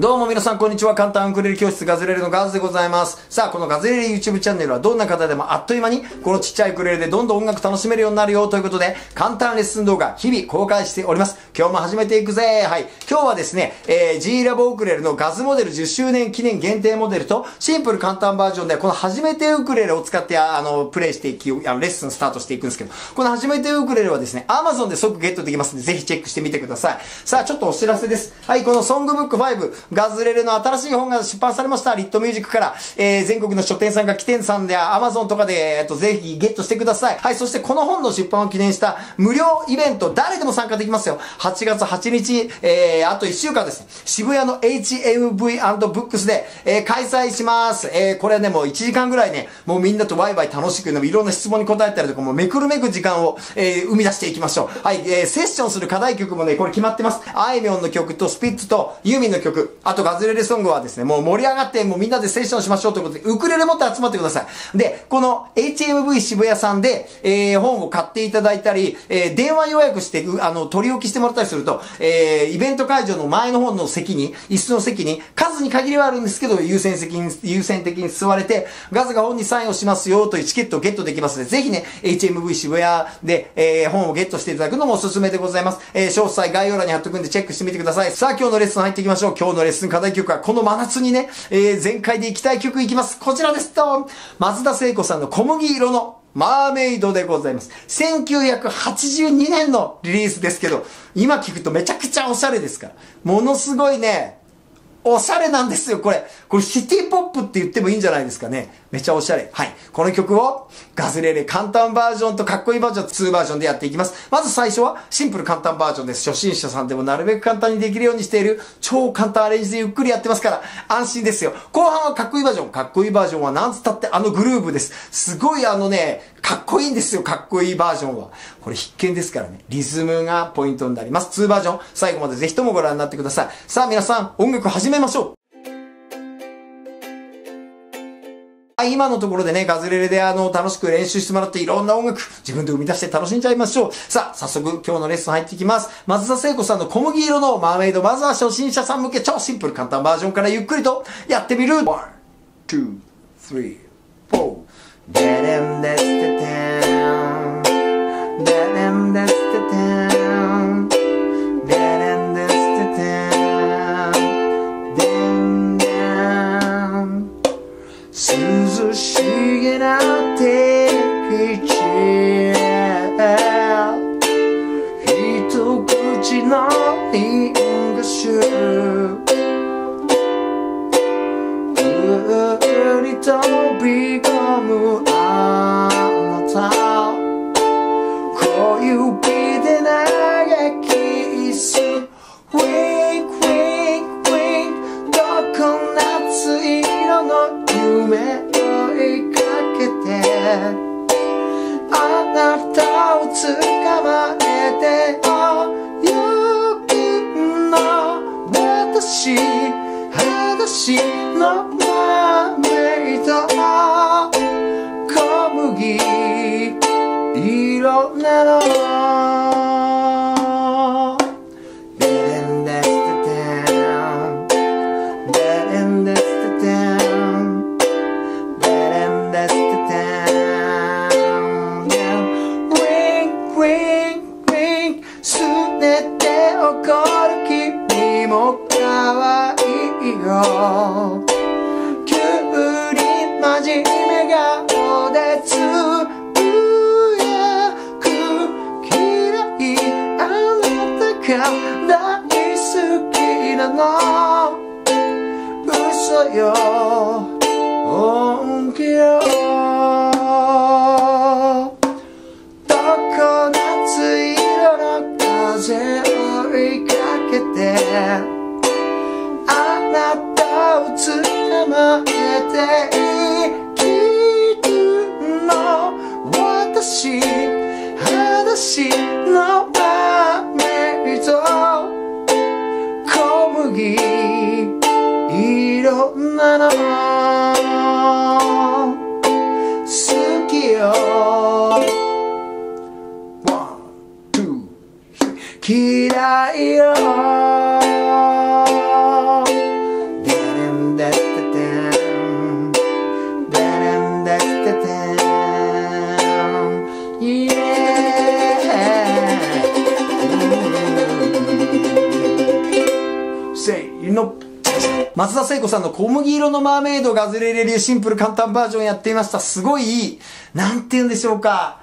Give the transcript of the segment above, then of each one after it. どうも皆さんこんにちは。簡単ウクレレ教室ガズレレのガズでございます。さあ、このガズレレ YouTube チャンネルはどんな方でもあっという間にこのちっちゃいウクレレでどんどん音楽楽しめるようになるよということで、簡単レッスン動画日々公開しております。今日も始めていくぜ。はい、今日はですね、G ラボウクレレのガズモデル10周年記念限定モデルとシンプル簡単バージョンで、この初めてウクレレを使ってプレイしていき、レッスンスタートしていくんですけど、この初めてウクレレはですね、Amazon で即ゲットできますんで、ぜひチェックしてみてください。さあ、ちょっとお知らせです。はい、このソングブック5、ガズレレの新しい本が出版されました。リットミュージックから、全国の書店さんが起点さんで、Amazon とかで、ぜひゲットしてください。はい、そしてこの本の出版を記念した無料イベント、誰でも参加できますよ。8月8日、あと1週間です。渋谷の HMV&Books で、開催します。これね、もう1時間ぐらいね、もうみんなとワイワイ楽しく、いろんな質問に答えたりとか、もうめくるめく時間を、生み出していきましょう。はい、セッションする課題曲もね、これ決まってます。あいみょんの曲とスピッツとユーミンの曲、あとガズレレソングはですね、もう盛り上がって、もうみんなでセッションしましょうということで、ウクレレ持って集まってください。で、この HMV 渋谷さんで、本を買っていただいたり、電話予約して、取り置きしてもらったりすると、イベント会場の前の方の席に、椅子の席に、数に限りはあるんですけど、優先的に座れて、ガズが本にサインをしますよというチケットをゲットできますので、ぜひね、HMV 渋谷で、本をゲットしていただくのもおすすめでございます。詳細概要欄に貼っとくんでチェックしてみてください。さあ、今日のレッスン入っていきましょう。今日のレッスン課題曲は、この真夏にね、全開で行きたい曲いきます。こちらですと、松田聖子さんの小麦色のマーメイドでございます。1982年のリリースですけど、今聞くとめちゃくちゃおしゃれですから。ものすごいね、おしゃれなんですよ、これ。これシティポップって言ってもいいんじゃないですかね。めちゃおしゃれ。はい。この曲をガズレレ簡単バージョンとかっこいいバージョンと2バージョンでやっていきます。まず最初はシンプル簡単バージョンです。初心者さんでもなるべく簡単にできるようにしている超簡単アレンジでゆっくりやってますから安心ですよ。後半はかっこいいバージョン。かっこいいバージョンはなんつったってグルーブです。すごいかっこいいんですよ、かっこいいバージョンは。これ必見ですからね。リズムがポイントになります。2バージョン、最後までぜひともご覧になってください。さあ皆さん、音楽始めましょう。今のところでね、ガズレレで楽しく練習してもらっていろんな音楽、自分で生み出して楽しんじゃいましょう。さあ、早速今日のレッスン入っていきます。松田聖子さんの小麦色のマーメイド、まずは初心者さん向け超シンプル簡単バージョンからゆっくりとやってみる。1、2、3、4。デレンデステテン、デレンデステテン。涼しげな天気、一口のリンゴ酒、うに飛び込むあなた、小指で長キス、ウィンクウィンクウィンク、ココナッツ色の夢「あなたを捕まえておゆきの私」「裸足のマーメイド」「小麦色なの」「デレンデステテン」「デレンデステテン」「デレンデステテン」急に真面目顔でつぶやく、嫌いあなたが大好きなの、嘘よ本気よ、どこ夏色の風を追いかけて、あなたを捕まえて生きるの、私裸足のマーメイド、小麦色なの、好きよ、1、2、3、嫌いよ、りの松田聖子さんの小麦色のマーメイドガズレレ流シンプル簡単バージョンやっていました。すごい、なんて言うんでしょうか。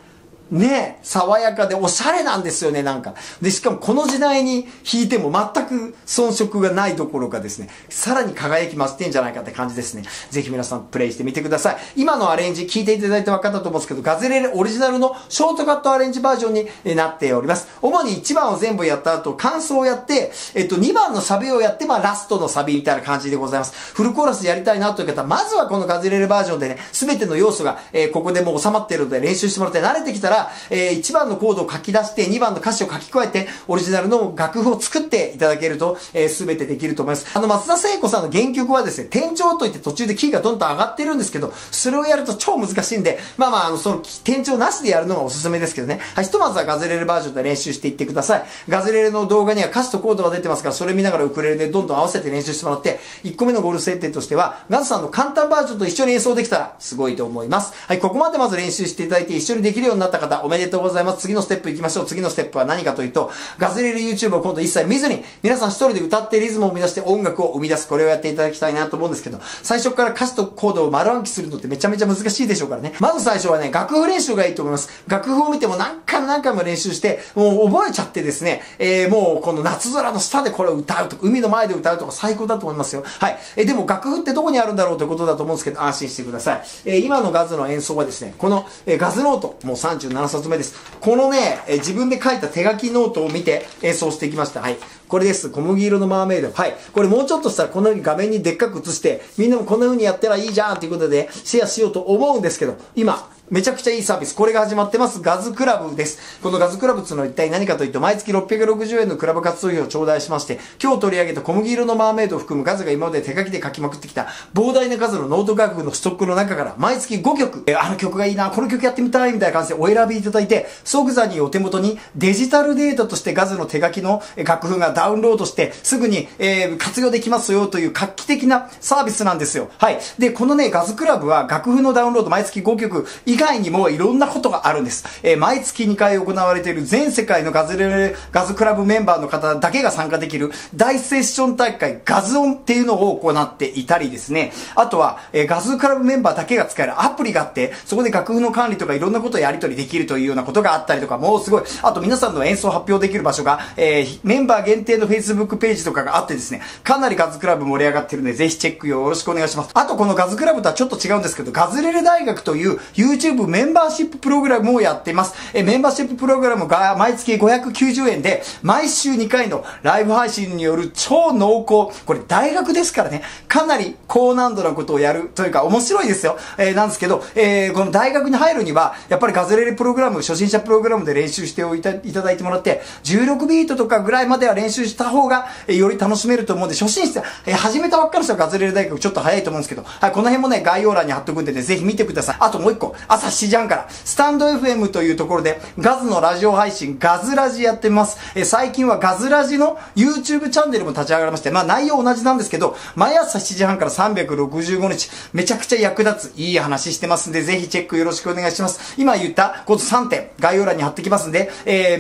ね、爽やかでおしゃれなんですよね、なんか。で、しかもこの時代に弾いても全く遜色がないどころかですね、さらに輝き増してんじゃないかって感じですね。ぜひ皆さんプレイしてみてください。今のアレンジ聞いていただいて分かったと思うんですけど、ガズレレオリジナルのショートカットアレンジバージョンになっております。主に1番を全部やった後、間奏をやって、2番のサビをやって、ラストのサビみたいな感じでございます。フルコーラスやりたいなという方、まずはこのガズレレバージョンでね、すべての要素が、ここでもう収まっているので練習してもらって慣れてきたら、1番のコードを書き出して2番の歌詞を書き加えてオリジナルの楽譜を作っていただけると、全てできると思います。松田聖子さんの原曲はですね、転調といって途中でキーがどんどん上がってるんですけど、それをやると超難しいんで、その転調なしでやるのがおすすめですけどね。はい、ひとまずはガズレレバージョンで練習していってください。ガズレレの動画には歌詞とコードが出てますから、それ見ながらウクレレでどんどん合わせて練習してもらって、1個目のゴール設定としてはガズさんの簡単バージョンと一緒に演奏できたらすごいと思います。はい、ここまでまず練習していただいて、一緒にできるようになった方おめでとうございます。次のステップ行きましょう。次のステップは何かというと、ガズレレ YouTube を今度一切見ずに、皆さん一人で歌ってリズムを生み出して音楽を生み出す。これをやっていただきたいなと思うんですけど、最初から歌詞とコードを丸暗記するのってめちゃめちゃ難しいでしょうからね。まず最初はね、楽譜練習がいいと思います。楽譜を見ても何回も練習して、もう覚えちゃってですね、もうこの夏空の下でこれを歌うとか、海の前で歌うとか最高だと思いますよ。はい。でも楽譜ってどこにあるんだろうということだと思うんですけど、安心してください。今のガズの演奏はですね、この、ガズノート、もう37冊目です。このね、自分で書いた手書きノートを見て演奏してきました。はい。これです。小麦色のマーメイド。はい。これもうちょっとしたらこのように画面にでっかく映して、みんなもこんな風にやったらいいじゃんということでシェアしようと思うんですけど、今、めちゃくちゃいいサービス。これが始まってます。ガズクラブです。このガズクラブっていうのは一体何かというと、毎月660円のクラブ活動費を頂戴しまして、今日取り上げた小麦色のマーメイドを含むガズが今まで手書きで書きまくってきた膨大な数のノート楽譜のストックの中から、毎月5曲、あの曲がいいな、この曲やってみたいみたいな感じでお選びいただいて、即座にお手元にデジタルデータとしてガズの手書きの楽譜がダウンロードして、すぐに、活用できますよという画期的なサービスなんですよ。はい。で、このね、ガズクラブは楽譜のダウンロード毎月5曲、以外にもいろんなことがあるんです。毎月2回行われている全世界のガズレレ、ガズクラブメンバーの方だけが参加できる大セッション大会ガズオンっていうのを行っていたりですね。あとは、ガズクラブメンバーだけが使えるアプリがあって、そこで楽譜の管理とかいろんなことをやり取りできるというようなことがあったりとか、もうすごい。あと皆さんの演奏を発表できる場所が、メンバー限定の Facebook ページとかがあってですね、かなりガズクラブ盛り上がってるので、ぜひチェックよろしくお願いします。あとこのガズクラブとはちょっと違うんですけど、ガズレレ大学という YouTube メンバーシッププログラムをやっています。メンバーシッププログラムが毎月590円で、毎週2回のライブ配信による超濃厚、これ大学ですからね、かなり高難度なことをやるというか面白いですよ。なんですけど、この大学に入るには、やっぱりガズレレプログラム、初心者プログラムで練習しておいていただいてもらって、16ビートとかぐらいまでは練習した方が、より楽しめると思うんで、初心者、始めたばっかりの人はガズレレ大学ちょっと早いと思うんですけど、はい、この辺もね、概要欄に貼っとくんでね、ぜひ見てください。あともう一個。朝7時半から、スタンド FM というところで、ガズのラジオ配信、ガズラジやってます。最近はガズラジの YouTube チャンネルも立ち上がりまして、内容同じなんですけど、毎朝7時半から365日、めちゃくちゃ役立つ、いい話してますんで、ぜひチェックよろしくお願いします。今言ったこと3点、概要欄に貼ってきますんで、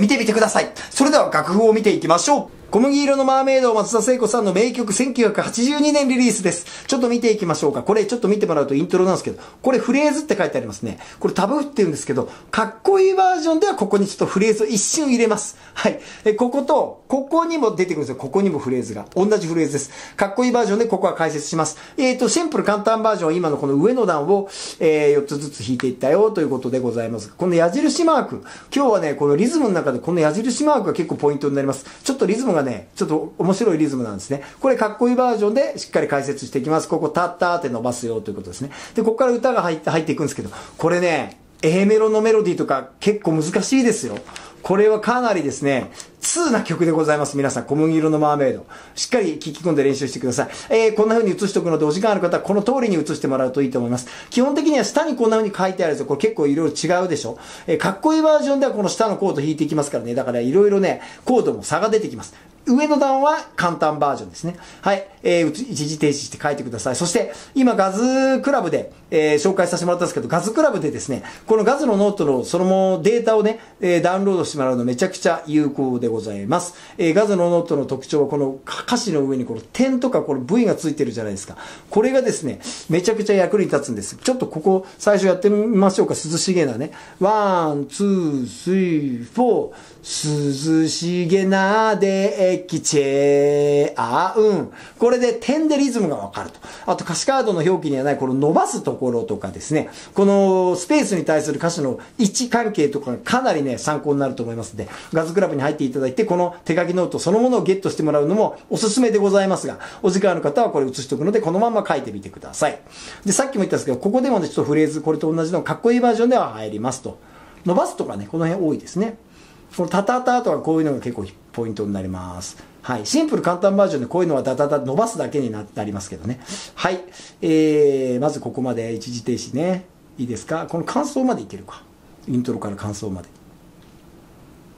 見てみてください。それでは楽譜を見ていきましょう。小麦色のマーメイド、松田聖子さんの名曲1982年リリースです。ちょっと見ていきましょうか。これちょっと見てもらうとイントロなんですけど、これフレーズって書いてありますね。これタブって言うんですけど、かっこいいバージョンではここにちょっとフレーズを一瞬入れます。はい。ここと、ここにも出てくるんですよ。ここにもフレーズが。同じフレーズです。かっこいいバージョンでここは解説します。シンプル簡単バージョンは今のこの上の段を、4つずつ弾いていったよということでございます。この矢印マーク。今日はね、このリズムの中でこの矢印マークが結構ポイントになります。ちょっとリズムがね、ちょっと面白いリズムなんですね。これかっこいいバージョンでしっかり解説していきます。ここタッターって伸ばすよということですね。で、ここから歌が入っていくんですけど、これね、A メロのメロディーとか結構難しいですよ。これはかなりですね、通な曲でございます。皆さん、小麦色のマーメイド。しっかり聞き込んで練習してください。こんな風に映しておくので、お時間ある方はこの通りに映してもらうといいと思います。基本的には下にこんな風に書いてあるんですよ。これ結構いろいろ違うでしょ。かっこいいバージョンではこの下のコード弾いていきますからね。だからいろいろね、コードも差が出てきます。上の段は簡単バージョンですね。はい。一時停止して書いてください。そして、今ガズクラブで、紹介させてもらったんですけど、ガズクラブでですね、このガズのノートのそのデータをね、ダウンロードしてもらうのめちゃくちゃ有効でございます。ガズのノートの特徴は、この歌詞の上にこの点とかこの V がついてるじゃないですか。これがですね、めちゃくちゃ役に立つんです。ちょっとここ、最初やってみましょうか。涼しげなね。ワン、ツー、スリー、フォー。涼しげなできちゃうん。これで点でリズムがわかると。あと歌詞カードの表記にはないこの伸ばすところとかですね。このスペースに対する歌詞の位置関係とかがかなりね、参考になると思いますので、ガズクラブに入っていただいて、この手書きノートそのものをゲットしてもらうのもおすすめでございますが、お時間ある方はこれ写しておくので、このまま書いてみてください。で、さっきも言ったんですけど、ここでもね、ちょっとフレーズ、これと同じのかっこいいバージョンでは入りますと。伸ばすとかね、この辺多いですね。このタタタとかこういうのが結構ポイントになります。はい。シンプル簡単バージョンでこういうのはダダダ伸ばすだけになりますけどね。はい。まずここまで一時停止ね。いいですか？この間奏までいけるか。イントロから間奏まで。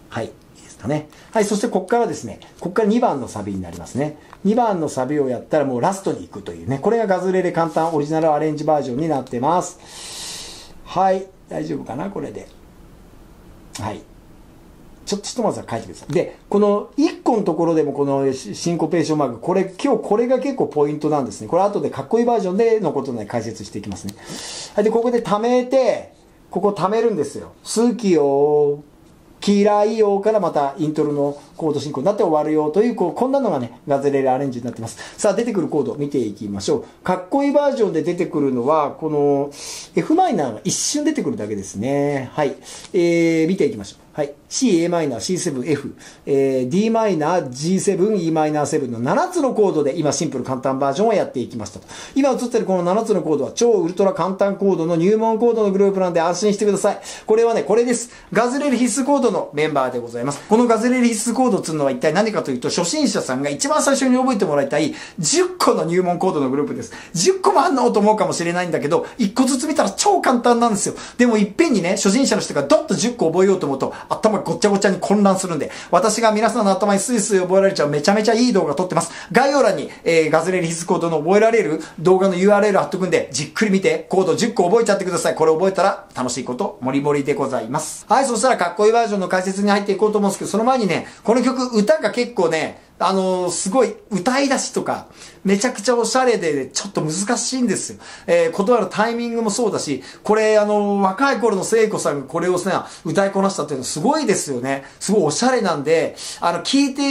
はい。いいですかね。はい。そしてここからですね、ここから2番のサビになりますね。2番のサビをやったらもうラストに行くというね。これがガズレレ簡単オリジナルアレンジバージョンになってます。はい。大丈夫かな？これで。はい。ちょっとまずは書いてください。で、この1個のところでもこのシンコペーションマーク、これ、今日これが結構ポイントなんですね。これ後でかっこいいバージョンでのことで解説していきますね。はい、で、ここで溜めて、ここ溜めるんですよ。好きよ、嫌いよからまたイントロのコード進行になって終わるよという、こんなのがね、ガズレレアレンジになってます。さあ、出てくるコード見ていきましょう。かっこいいバージョンで出てくるのは、この F マイナーが一瞬出てくるだけですね。はい。見ていきましょう。はい。C、A マイナー、C7、F、D マイナー、G7、E マイナー7の7つのコードで今シンプル簡単バージョンをやっていきましたと。今映ってるこの7つのコードは超ウルトラ簡単コードの入門コードのグループなんで安心してください。これはね、これです。ガズレレ必須コードのメンバーでございます。このガズレレ必須コードつうのは一体何かというと、初心者さんが一番最初に覚えてもらいたい10個の入門コードのグループです。10個もあんのと思うかもしれないんだけど、1個ずつ見たら超簡単なんですよ。でもいっぺんにね、初心者の人がドッと10個覚えようと思うと、頭ごっちゃごちゃに混乱するんで、私が皆さんの頭にスイスイ覚えられちゃうめちゃめちゃいい動画撮ってます。概要欄に、ガズレレ必須コードの覚えられる動画の URL 貼っとくんで、じっくり見て、コード10個覚えちゃってください。これ覚えたら楽しいこと、もりもりでございます。はい、そしたらかっこいいバージョンの解説に入っていこうと思うんですけど、その前にね、この曲、歌が結構ね、すごい歌い出しとか、めちゃくちゃおしゃれで、ちょっと難しいんですよ。断るタイミングもそうだし、これ、若い頃の聖子さんがこれをね、歌いこなしたっていうのはすごいですよね。すごいおしゃれなんで、聴いて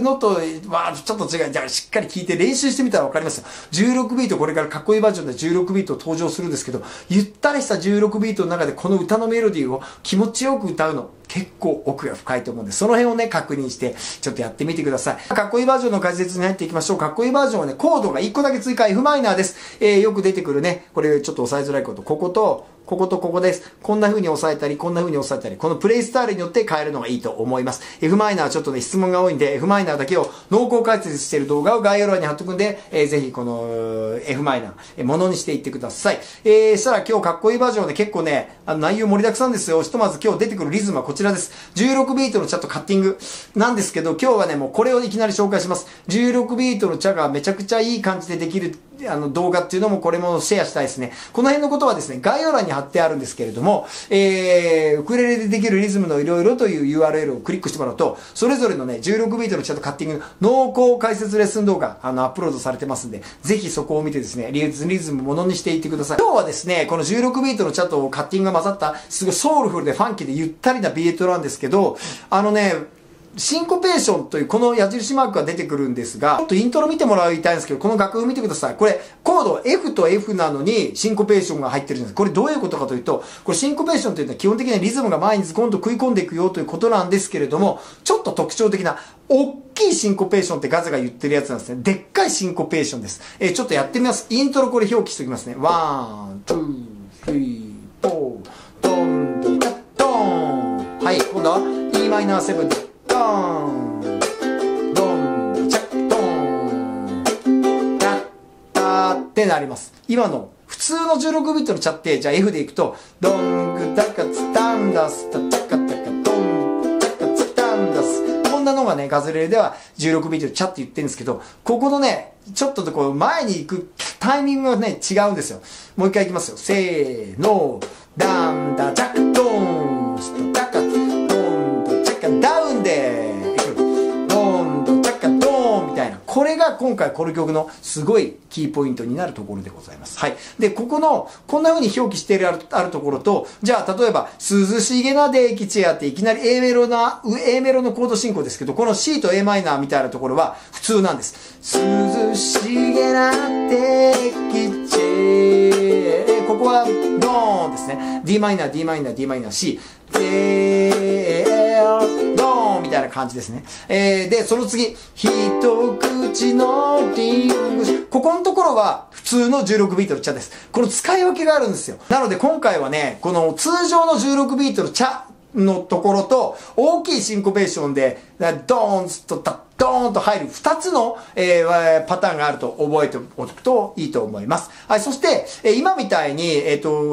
るのとは、ちょっと違う。じゃあ、しっかり聴いて練習してみたらわかりますよ。16ビート、これからかっこいいバージョンで16ビート登場するんですけど、ゆったりした16ビートの中でこの歌のメロディーを気持ちよく歌うの。結構奥が深いと思うんで、その辺をね、確認して、ちょっとやってみてください。かっこいいバージョンの解説に入っていきましょう。かっこいいバージョンはね、コードが1個だけ追加 F マイナーです。よく出てくるね、これちょっと押さえづらいこと、ここと、こことここです。こんな風に押さえたり、こんな風に押さえたり、このプレイスタイルによって変えるのがいいと思います。F マイナーはちょっとね、質問が多いんで、F マイナーだけを濃厚解説している動画を概要欄に貼っとくんで、ぜひこの F マイナー、ものにしていってください。したら今日かっこいいバージョンで結構ね、内容盛りだくさんですよ。ひとまず今日出てくるリズムはこちらです。16ビートのチャとカッティングなんですけど、今日はね、もうこれをいきなり紹介します。16ビートのチャがめちゃくちゃいい感じでできる。動画っていうのもこれもシェアしたいですね。この辺のことはですね、概要欄に貼ってあるんですけれども、ウクレレでできるリズムのいろいろという URL をクリックしてもらうと、それぞれのね、16ビートのチャートカッティングの濃厚解説レッスン動画、アップロードされてますんで、ぜひそこを見てですね、リズムものにしていってください。今日はですね、この16ビートのチャートをカッティングが混ざった、すごいソウルフルでファンキーでゆったりなビートなんですけど、シンコペーションというこの矢印マークが出てくるんですが、ちょっとイントロ見てもらいたいんですけど、この楽譜見てください。これ、コード F と F なのにシンコペーションが入ってるじゃないですか。これどういうことかというと、これシンコペーションというのは基本的にはリズムが前にズコンと食い込んでいくよということなんですけれども、ちょっと特徴的な、大きいシンコペーションってガズが言ってるやつなんですね。でっかいシンコペーションです。ちょっとやってみます。イントロこれ表記しておきますね。ワン、ツー、スリー、フォー、ドン、ドン、ドン。はい、今度は Em7 です。ドン、ドン、チャッ、ドン、タッターってなります。今の普通の16ビートのチャって、じゃあ F でいくと、ドン、グ、タカ、ツ、タンダス、タ、タカ、タカ、ドン、タカ、ツ、タンダス。なのがね、ガズレレでは16ビートでチャッて言ってるんですけど、ここのね、ちょっとこう前に行くタイミングがね、違うんですよ。もう一回行きますよ。せーの、ダンダチャッドン、ストダカドンとチャッカダウンで、ドンとチャッカドンみたいな。これが今回この曲のすごいキーポイントになるところでございます。はい。で、ここの、こんな風に表記してあるところと、じゃあ、例えば、涼しげなデイキチェアっていきなりA メロのコード進行ですけど、この C と a マイナーみたいなところは普通なんです。涼しげなデイキチェア。ここは、ドーンですね。d マイナー、d マイナー、d マイナー、C。ドーンみたいな感じですね。で、その次、一口のリング。ここのところは普通の16ビートのチャです。この使い分けがあるんですよ。なので今回はね、この通常の16ビートのチャのところと、大きいシンコペーションで、ドーンとタッドーンと入る2つの、パターンがあると覚えておくといいと思います。はい、そして、今みたいに、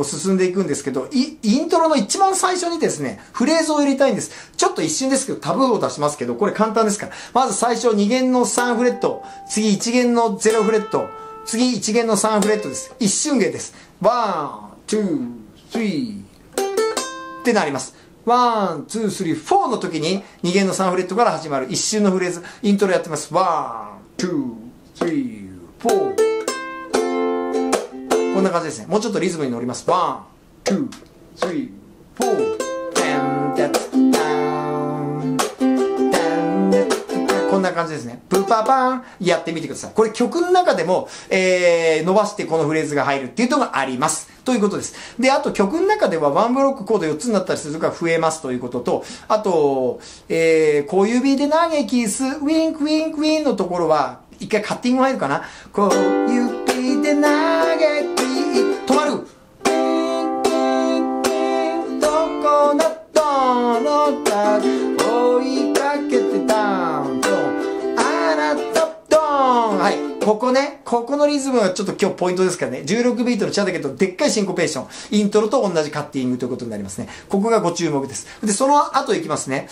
進んでいくんですけど、イントロの一番最初にですね、フレーズを入れたいんです。ちょっと一瞬ですけど、タブーを出しますけど、これ簡単ですから。まず最初2弦の3フレット、次1弦の0フレット、次1弦の3フレットです。一瞬弦です。ワン、ツー、スリーってなります。ワン、ツー、スリー、フォーの時に2弦の3フレットから始まる一瞬のフレーズ、イントロやってます。ワン、ツー、スリー、フォー。こんな感じですね。もうちょっとリズムに乗ります。ワン、ツー、スリー、フォー。こんな感じですね。ブパパン、やってみてください。これ曲の中でも、伸ばしてこのフレーズが入るっていうのがあります。ということです。で、あと曲の中ではワンブロックコード4つになったりするから増えますということと、あと、小指で嘆きす、ウィンクウィンクウィンのところは、一回カッティング入るかな。小指で嘆き、止まる。どこのどのか、追いかけてたんと、あなたドーン。はい。ここね、ここのリズムはちょっと今日ポイントですからね。16ビートのチャだけど、でっかいシンコペーション。イントロと同じカッティングということになりますね。ここがご注目です。で、その後いきますね。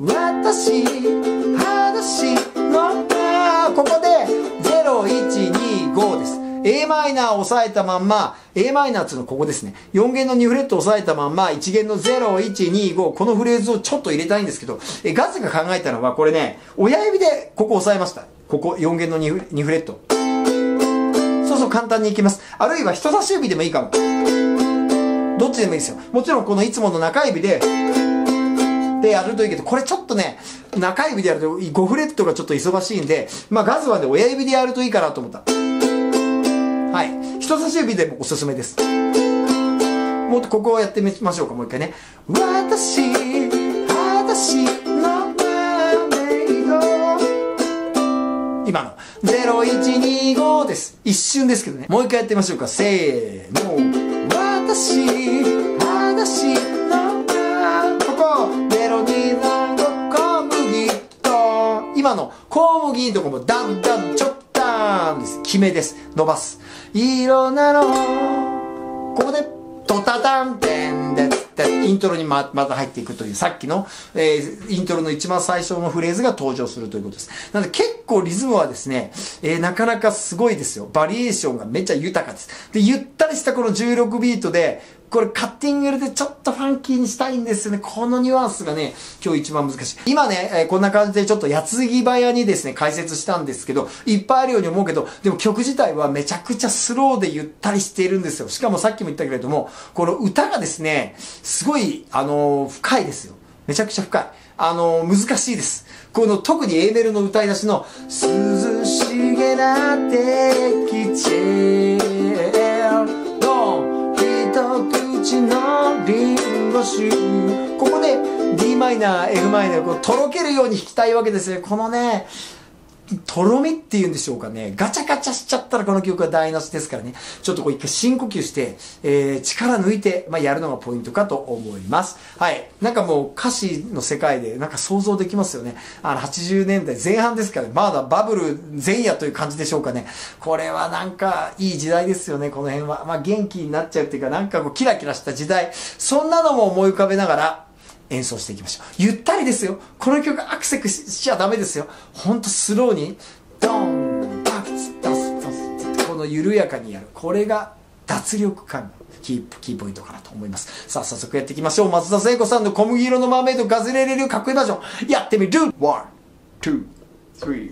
私、私のか、ここで、0、1、2、5です。A マイナーを押さえたまんま、A マイナーっていうのはここですね。4弦の2フレットを押さえたまんま、1弦の0、1、2、5、このフレーズをちょっと入れたいんですけど、ガズが考えたのは、これね、親指でここ押さえました。ここ、4弦の2フレット。そうそう、簡単にいきます。あるいは人差し指でもいいかも。どっちでもいいですよ。もちろんこのいつもの中指で、でやるといいけど、これちょっとね、中指でやると5フレットがちょっと忙しいんで、まあガズはね、親指でやるといいかなと思った。はい。人差し指でもおすすめです。もっとここをやってみましょうか、もう一回ね。私、今の。0125です。一瞬ですけどね。もう一回やってみましょうか。せーの。私のか、ここ、0275、小麦と、今の、小麦のとこも、だんだん、ちょっだんです。決めです。伸ばす。色なの、ここで、ドタタン、てんで、イントロにまた入っていくという、さっきの、イントロの一番最初のフレーズが登場するということです。なので結構リズムはですね、なかなかすごいですよ。バリエーションがめっちゃ豊かです。で、ゆったりしたこの16ビートで、これカッティングでちょっとファンキーにしたいんですよね。このニュアンスがね、今日一番難しい。今ね、こんな感じでちょっと矢継ぎ早にですね、解説したんですけど、いっぱいあるように思うけど、でも曲自体はめちゃくちゃスローでゆったりしているんですよ。しかもさっきも言ったけれども、この歌がですね、すごい、深いですよ。めちゃくちゃ深い。難しいです。この特に A メロの歌い出しの、涼しげな敵地。ここで D マイナー F マイナーこうとろけるように弾きたいわけですね。このね、とろみっていうんでしょうかね。ガチャガチャしちゃったらこの曲は台無しですからね。ちょっとこう一回深呼吸して、力抜いて、やるのがポイントかと思います。はい。なんかもう歌詞の世界でなんか想像できますよね。80年代前半ですから、ね、まだバブル前夜という感じでしょうかね。これはなんかいい時代ですよね、この辺は。元気になっちゃうっていうか、なんかこうキラキラした時代。そんなのも思い浮かべながら、演奏していきましょう。ゆったりですよ。この曲アクセクしちゃダメですよ。ほんとスローにドンダツダツダツってこの緩やかにやる、これが脱力感キーポイントかなと思います。さあ早速やっていきましょう。松田聖子さんの小麦色のマーメイドガズレレ流かっこいいバージョンやってみる。 1 2 3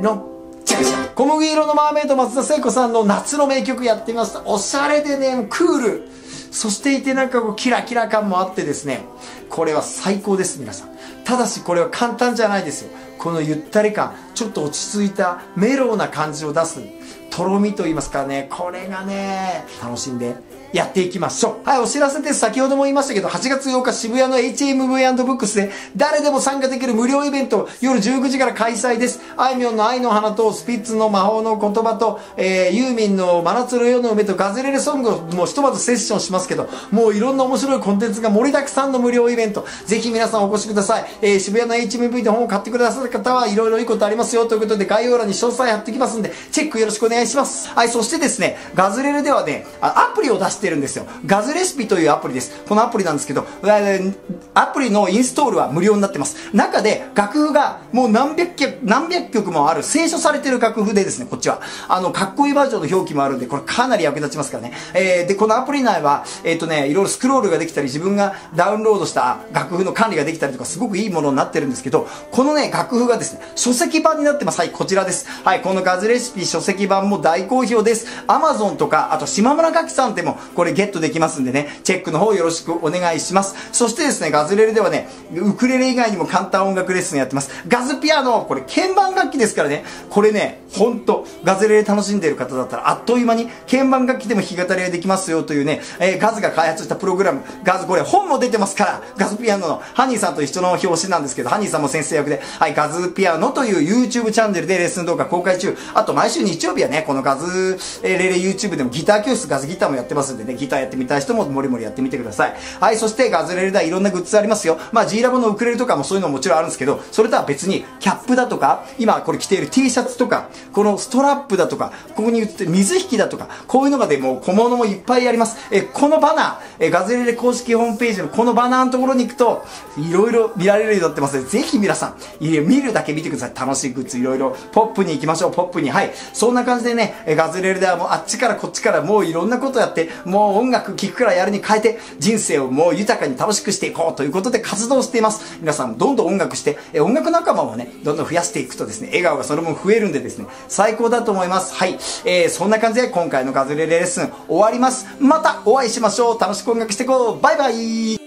4小麦色のマーメイド松田聖子さんの夏の名曲やってみました。おしゃれでね、クール、そしていてなんかこうキラキラ感もあってですね、これは最高です皆さん。ただしこれは簡単じゃないですよ。このゆったり感、ちょっと落ち着いたメロウな感じを出すとろみと言いますかね、これがね楽しんでやっていきましょう。はい、お知らせです。先ほども言いましたけど、8月8日渋谷の HMV&Books で誰でも参加できる無料イベント、夜19時から開催です。あいみょんの愛の花とスピッツの魔法の言葉と、ユーミンの真夏の夜の梅とガズレレソングをもうひとまずセッションしますけど、もういろんな面白いコンテンツが盛りだくさんの無料イベント、ぜひ皆さんお越しください。渋谷の HMV で本を買ってくださった方はいろいろいいことありますよということで、概要欄に詳細貼ってきますんでチェックよろしくお願いします。はい、そしてですね、ガズレレではねアプリを出してるんですよ。ガズレシピというアプリです。このアプリなんですけど、アプリのインストールは無料になってます。中で楽譜がもう何百曲もある清書されてる楽譜でですね、こっちはかっこいいバージョンの表記もあるんで、これかなり役立ちますからね。でこのアプリ内はいろいろスクロールができたり、自分がダウンロードした楽譜の管理ができたりとか、すごくいいものになってるんですけど、このね楽譜がですね書籍版になってます。はい、こちらです。はい、このガズレシピ書籍版も大好評です。 Amazon とかあと島村楽器さんでもこれゲットできますんでね、チェックの方よろしくお願いします。そしてですね、ガズレレではねウクレレ以外にも簡単音楽レッスンやってます。ガズピアノ、これ鍵盤楽器ですからね、これねほんとガズレレ楽しんでる方だったらあっという間に鍵盤楽器でも弾き語りができますよというね、ガズが開発したプログラム、ガズこれ本も出てますから、ガズピアノのハニーさんと一緒の表紙なんですけど、ハニーさんも先生役で、はい、ガズピアノという YouTube チャンネルでレッスン動画公開中。あと毎週日曜日はねこのガズレレ YouTube でもギター教室、ガズギターもやってますんでね、ギターやってみたい人ももりもりやってみてください。はい、そしてガズレレではいろんなグッズありますよ。まあ G ラボのウクレレとかもそういうのももちろんあるんですけど、それとは別にキャップだとか、今これ着ている T シャツとか、このストラップだとか、ここに写ってる水引きだとか、こういうのがでもう小物もいっぱいあります。このバナー、ガズレレ公式ホームページのこのバナーのところに行くといろいろ見られるようになってますので、ぜひ皆さん見るだけ見てください。楽しいグッズいろいろ。ポップに行きましょう、ポップに。はい。そんな感じでね、ガズレールではもうあっちからこっちからもういろんなことやって、もう音楽聴くからやるに変えて、人生をもう豊かに楽しくしていこうということで活動しています。皆さんどんどん音楽して、音楽仲間もね、どんどん増やしていくとですね、笑顔がその分増えるんでですね、最高だと思います。はい。そんな感じで今回のガズレールレッスン終わります。またお会いしましょう。楽しく音楽していこう。バイバイ。